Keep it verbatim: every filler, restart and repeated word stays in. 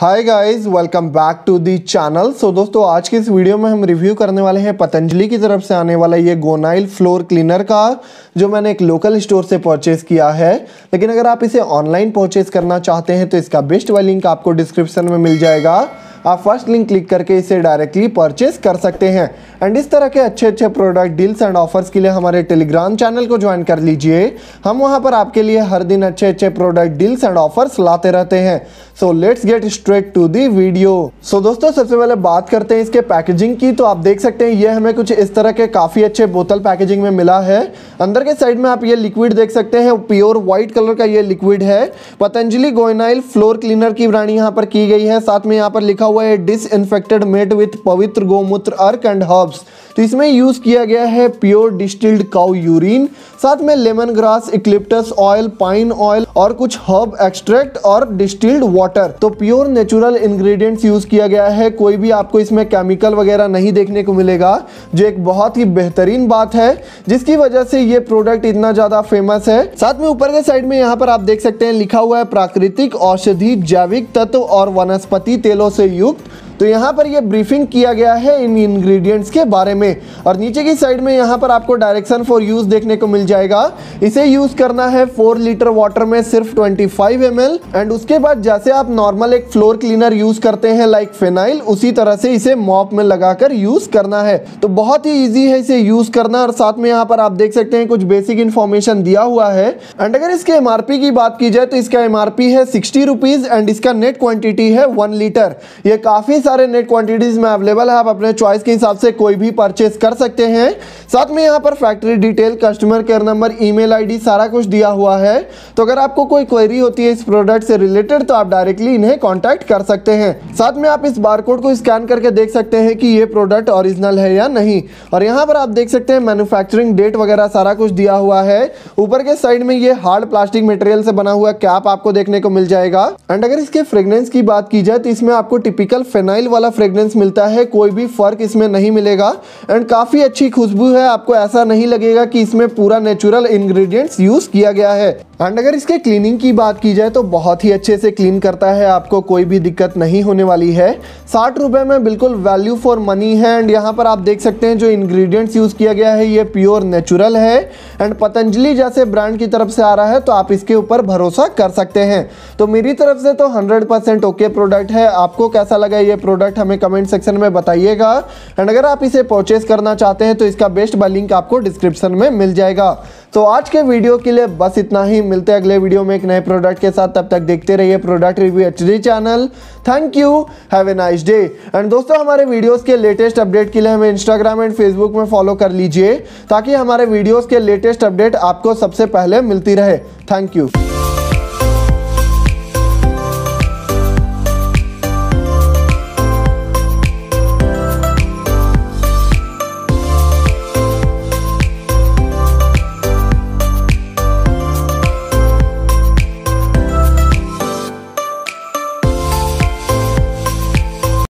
Hi guys, welcome back to the channel. So दोस्तों, आज के इस वीडियो में हम रिव्यू करने वाले हैं पतंजलि की तरफ से आने वाला ये गोनाइल फ्लोर क्लीनर का, जो मैंने एक लोकल स्टोर से परचेस किया है। लेकिन अगर आप इसे ऑनलाइन परचेस करना चाहते हैं तो इसका बेस्ट वाला लिंक आपको डिस्क्रिप्शन में मिल जाएगा। आप फर्स्ट लिंक क्लिक करके इसे डायरेक्टली परचेस कर सकते हैं। एंड इस तरह के अच्छे अच्छे प्रोडक्ट डील्स एंड ऑफर्स के लिए हमारे टेलीग्राम चैनल को ज्वाइन कर लीजिए। हम वहां पर आपके लिए हर दिन अच्छे अच्छे प्रोडक्ट डील्स एंड ऑफर्स लाते रहते हैं। So let's get straight to the video. So दोस्तों, सबसे पहले बात करते हैं इसके पैकेजिंग की। तो आप देख सकते हैं ये हमें कुछ इस तरह के काफ़ी अच्छे बोतल पैकेजिंग में मिला है। अंदर के साइड में आप ये लिक्विड देख सकते हैं, प्योर व्हाइट कलर का ये लिक्विड है। पतंजलि गोयनाइल फ्लोर क्लीनर की ब्रांडिंग यहाँ पर की गई है। साथ में यहाँ पर लिखा हुआ है डिसइंफेक्टेड मेड विथ पवित्र गोमूत्र अर्क एंड हर्ब्स। तो इसमें यूज किया गया है प्योर डिस्टिल्ड काउ यूरिन, साथ में lemon grass, eucalyptus oil, pine oil और कुछ हर्ब एक्सट्रैक्ट और डिस्टिल्ड वाटर। तो प्योर नेचुरल इंग्रेडिएंट्स यूज किया गया है, कोई भी आपको इसमें केमिकल वगैरह नहीं देखने को मिलेगा, जो एक बहुत ही बेहतरीन बात है, जिसकी वजह से ये प्रोडक्ट इतना ज्यादा फेमस है। साथ में ऊपर के साइड में यहाँ पर आप देख सकते हैं लिखा हुआ है प्राकृतिक औषधि, जैविक तत्व और वनस्पति तेलों से युक्त। तो यहाँ पर ये ब्रीफिंग किया गया है इन इंग्रेडिएंट्स के बारे में। और नीचे की साइड में यहाँ पर आपको डायरेक्शन फॉर यूज़ देखने को मिल जाएगा। इसे यूज़ करना है फोर लीटर वाटर में सिर्फ पच्चीस एम एल। एंड उसके बाद जैसे आप नॉर्मल एक फ्लोर क्लीनर यूज़ करते हैं लाइक फेनाइल, उसी तरह से इसे मॉप में लगाकर यूज़ करना है। तो बहुत ही ईजी है इसे यूज़ करना। और साथ में यहाँ पर आप देख सकते हैं कुछ बेसिक इन्फॉर्मेशन दिया हुआ है। एंड अगर इसके एम आर पी की बात की जाए तो इसका एम आर पी है सिक्सटी रुपीज़। एंड इसका नेट क्वान्टिटी है वन लीटर। ये काफ़ी सारे नेट क्वांटिटीज में अवेलेबल है, आप अपने चॉइस के हिसाब से कोई भी परचेस कर सकते हैं। साथ में यहाँ पर factory detail, customer care number, email ID, सारा कुछ दिया हुआ है। तो अगर आपको कोई क्वेरी होती है इस प्रोडक्ट से रिलेटेड तो आप डायरेक्टली इन्हें कॉन्टैक्ट कर सकते हैं। साथ में आप इस बारकोड को स्कैन करके देख सकते हैं कि ये प्रोडक्ट ओरिजिनल है या नहीं। और यहाँ पर आप देख सकते हैं मैन्युफैक्चरिंग डेट वगैरह सारा कुछ दिया हुआ है। ऊपर के साइड में ये हार्ड प्लास्टिक मटेरियल से बना हुआ कैप आपको देखने को मिल जाएगा। एंड अगर इसके फ्रेग्रेंस की बात की जाए तो इसमें आपको टिपिकल फेनाइल वाला फ्रेग्रेंस मिलता है, कोई भी फर्क इसमें नहीं मिलेगा। एंड काफी अच्छी खुशबू है, आपको ऐसा नहीं लगेगा कि इसमें पूरा नेचुरल इंग्रेडिएंट्स यूज किया गया है। एंड अगर इसके क्लीनिंग की बात की जाए तो बहुत ही अच्छे से क्लीन करता है, आपको कोई भी दिक्कत नहीं होने वाली है। साठ रुपए में बिल्कुल वैल्यू फॉर मनी है। एंड यहाँ पर आप देख सकते हैं जो इंग्रेडिएंट्स यूज किया गया है ये प्योर नेचुरल है। एंड पतंजलि जैसे ब्रांड की तरफ से आ रहा है तो आप इसके ऊपर भरोसा कर सकते हैं। तो मेरी तरफ से तो हंड्रेड परसेंट ओके प्रोडक्ट है। आपको कैसा लगा ये प्रोडक्ट हमें कमेंट सेक्शन में बताइएगा। एंड अगर आप इसे परचेस करना चाहते हैं तो इसका बेस्ट बाय लिंक आपको डिस्क्रिप्शन में मिल जाएगा। तो आज के वीडियो के लिए बस इतना ही। मिलते हैं अगले वीडियो में एक नए प्रोडक्ट के साथ। तब तक देखते रहिए product review HD channel. Thank you, have a nice day. And दोस्तों, हमारे वीडियोस के लेटेस्ट अपडेट के लिए हमें इंस्टाग्राम एंड फेसबुक में फॉलो कर लीजिए, ताकि हमारे वीडियोस के लेटेस्ट अपडेट आपको सबसे पहले मिलती रहे। Thank you.